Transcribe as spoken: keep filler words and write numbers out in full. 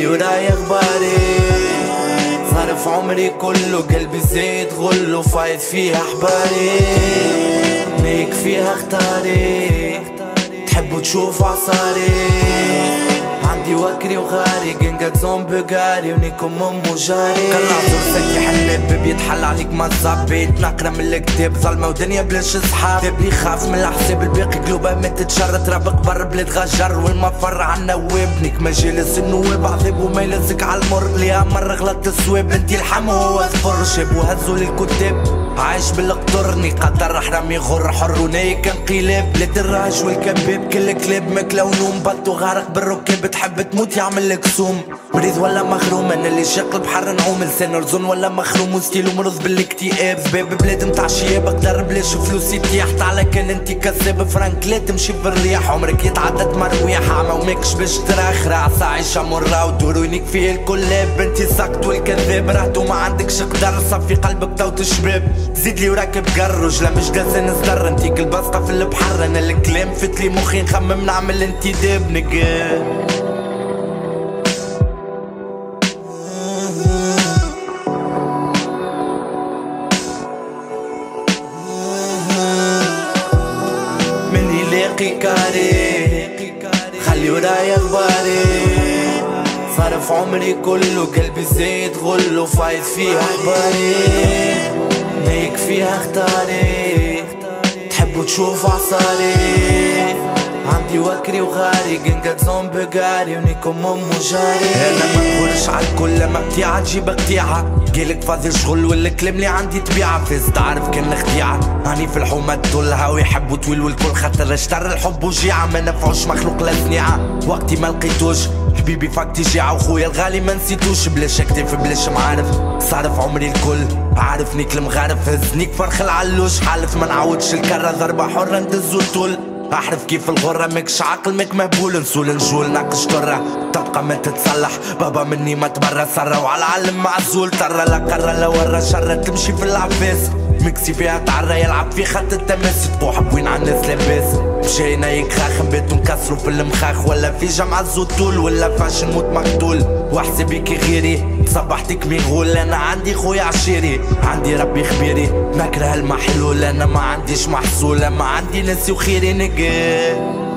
ليلي ورايا غباري، صارف عمري كله قلبي زيت غله، فايت فيها احباري ليك فيها اختاري، تحبوا تشوف عصاري عندي وكري وغاري، جنجات زومبي قاري ونيكم امو جاري. قلع زور سكي حلب بيتحل عليك ما تزعبيت، نقرا من الكتاب ظلمه ودنيا بلاش صحاب، تاب لي خاف من الحساب الباقي قلوبه ما تتشرط، رابق بر بلاد غجر وين ما فر عنا وابنك مجالس النواب عذاب وما يلزك عالمر، ليها مرة غلط السواب انتي الحم وهو صفر، شابو هزوا للكتاب عايش بالقطرني قدر حرام يغر حر ونايك انقلاب، لا الراج والكباب كل كلاب مكلونوم، بطو غارق بالركاب تحب تموت يعملك سوم، مريض ولا مخروم انا اللي شاق البحر نعوم، لسان رزون ولا مخروم وستيلو مرض بالاكتئاب، باب بلاد متاع شياب قدر بلاش فلوسي تيحت على كان انتي كذاب، فرانك لا تمشي بالرياح عمرك يتعدت مرويح، عما وماكش باش تراخر عصا عيشة مرة ودورونيك فيه الكلاب، انتي ساكت والكذاب رهتو ما عندكش قدر، صفي قلبك توت الشباب زيد لي وراك بقرج، لا مش جالسة نزدر انتيك البسطة في البحر، انا الكلام فتلي مخي نخمم نعمل انتداب نقا. مني لاقي كاري خلي ورايا غباري، صرف عمري كله قلبي زيد غله، فايت فيها احباري ليك فيها اختاري، تحبوا تشوف عصاري عندي وكري وغاري، جنجات زومبي قاري ونيكم امو جاري. انا ما نقولش عالكل لما بتيعة تجيب قطيعة، قالك فاضي شغل والكلام اللي عندي طبيعة، فاز تعرف كان خديعة هاني في الحومة تدلها، ويحبوا طويل والكل خاطر اشتر الحب وجيعة، ما نفعوش مخلوق لا ثنيعة وقتي ما لقيتوش، حبيبي فاكتي جيعة وخويا الغالي ما نسيتوش، بلاش اكتاف بلاش معارف صارف عمري الكل، عارفنيك المغارف هزنيك فرخ العلوش، حالف ما نعاودش الكرة ضربة حرة ندزو الطول، احرف كيف الغرة ماكش عاقل ماك مهبول، نسول نجول ناقش درة تبقى ما تتصلح، بابا مني ما تبرى سرة وعلى العلم معزول، ترى لا قرة لا ورا شرة تمشي في العفاس، مكسي فيها تعرى يلعب في خط التماس، تبوح بوين عن الناس لاباس، مشينا يكخاخ بيتو نكسرو في المخاخ، ولا في جمعة الزطول ولا فاش نموت مقتول، واحسب بيكي غيري صبحتك مغول، انا عندي خويا عشيري عندي ربي خبيري، نكره المحلول انا ما عنديش محصول، ما عندي ناسي وخيري نقا.